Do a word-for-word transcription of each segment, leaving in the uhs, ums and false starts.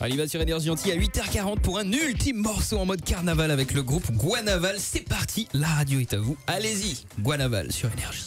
Allez, va sur N R J Antilles à huit heures quarante pour un ultime morceau en mode carnaval avec le groupe Gwanaval. C'est parti, la radio est à vous. Allez-y, Gwanaval sur N R J.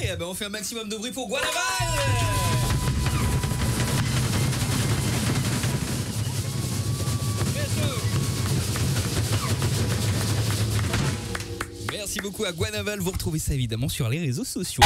Yeah, ben on fait un maximum de bruit pour Gwanaval. Merci beaucoup à Gwanaval. Vous retrouvez ça évidemment sur les réseaux sociaux.